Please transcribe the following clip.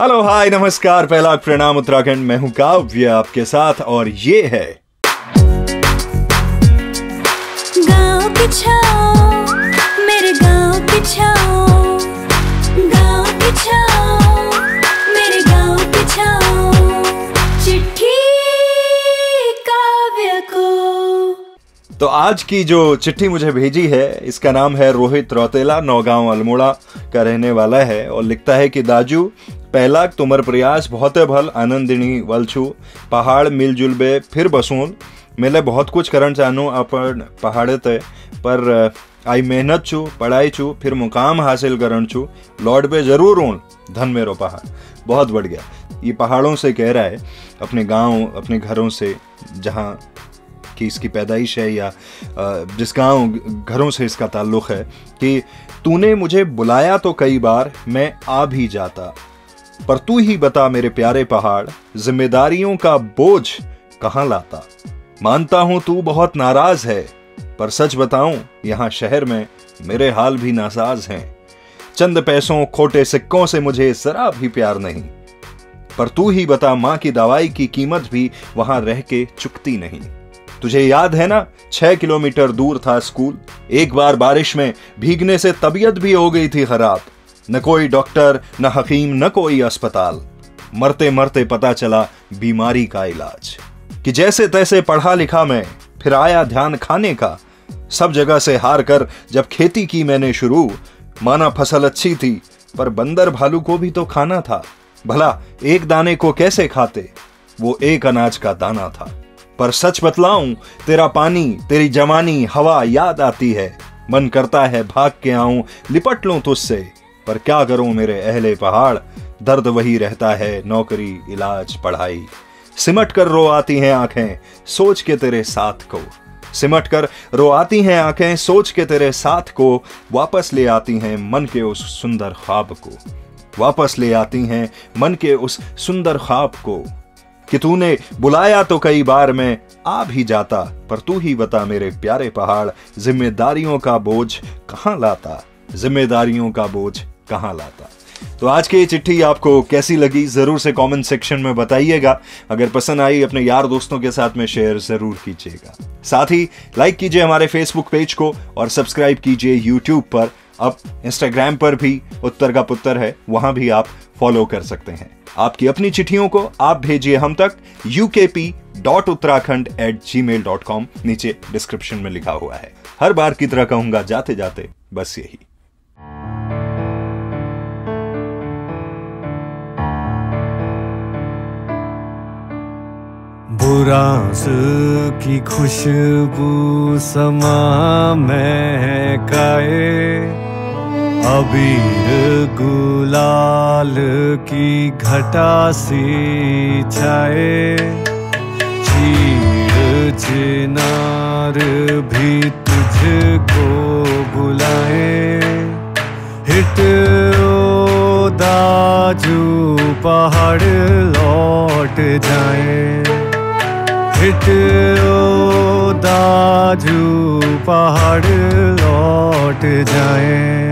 Hello hi नमस्कार पहला प्रणाम उत्तराखंड, मैं हूं काव्य आपके साथ और ये है गाँव की छांव, मेरे गाँव की छांव, गाँव की छांव, मेरे गाँव की छांव, चिट्ठी काव्य को। तो आज की जो चिट्ठी मुझे भेजी है इसका नाम है रोहित रौतेला, नौगांव अल्मोड़ा का रहने वाला है और लिखता है कि दाजू पहला तुमर प्रयास बहुत भल आनंदिनी वलछु, पहाड़ मिलजुल बे फिर बसून, मेले बहुत कुछ करण चाहूँ अपन पहाड़े ते, पर आई मेहनत छू पढ़ाई छू फिर मुकाम हासिल करण छू, लौट बे जरूर हूँ धन मेरो पहाड़। बहुत बढ़ गया, ये पहाड़ों से कह रहा है, अपने गांव अपने घरों से जहाँ कि इसकी पैदाइश है या जिस गाँव घरों से इसका ताल्लुक़ है कि तूने मुझे बुलाया तो कई बार मैं आ भी जाता, पर तू ही बता मेरे प्यारे पहाड़ जिम्मेदारियों का बोझ कहाँ लाता। मानता हूं तू बहुत नाराज है, पर सच बताऊं यहाँ शहर में मेरे हाल भी नासाज हैं, चंद पैसों खोटे सिक्कों से मुझे जरा भी प्यार नहीं, पर तू ही बता माँ की दवाई की कीमत भी वहां रह के चुकती नहीं। तुझे याद है ना 6 किलोमीटर दूर था स्कूल, एक बार बारिश में भीगने से तबीयत भी हो गई थी खराब, न कोई डॉक्टर न हकीम न कोई अस्पताल, मरते मरते पता चला बीमारी का इलाज। कि जैसे तैसे पढ़ा लिखा मैं फिर आया ध्यान खाने का, सब जगह से हार कर जब खेती की मैंने शुरू, माना फसल अच्छी थी पर बंदर भालू को भी तो खाना था, भला एक दाने को कैसे खाते, वो एक अनाज का दाना था। पर सच बतलाऊं तेरा पानी तेरी जवानी हवा याद आती है, मन करता है भाग के आऊं लिपट लूं तुझसे, पर क्या करूं मेरे अहले पहाड़ दर्द वही रहता है, नौकरी इलाज पढ़ाई। सिमट कर रो आती हैं आंखें सोच के तेरे साथ को, सिमट कर रो आती हैं आंखें सोच के तेरे साथ को, वापस ले आती हैं मन के उस सुंदर ख्वाब को, वापस ले आती हैं मन के उस सुंदर ख्वाब को। कि तूने बुलाया तो कई बार मैं आ भी जाता, पर तू ही बता मेरे प्यारे पहाड़ जिम्मेदारियों का बोझ कहाँ लाता, जिम्मेदारियों का बोझ कहाँ लाता। तो आज की ये चिट्ठी आपको कैसी लगी ज़रूर से कमेंट सेक्शन में बताइएगा, अगर पसंद आई अपने यार दोस्तों के साथ में शेयर ज़रूर कीजिएगा, साथ ही लाइक कीजिए हमारे फेसबुक पेज को और सब्सक्राइब कीजिए यूट्यूब पर, अब इंस्टाग्राम पर भी उत्तर का पुत्तर है, वहाँ भी आप फॉलो कर सकते हैं। आपकी अपनी चिट्ठियों को आप भेजिए हम तक, UKP.उत्तराखंड@gmail.com नीचे डिस्क्रिप्शन में लिखा हुआ है। हर बार की तरह कहूँगा जाते जाते बस यही। बुरांस की खुशबू समा महकाए, अबीर गुलाल की घटा सी छाए, चीड़ चिनार भी तुझको बुलाए, हिट ओ दाजू पहाड़ लौट जाए, हिट ओ दाजू पहाड़ लौट जाए।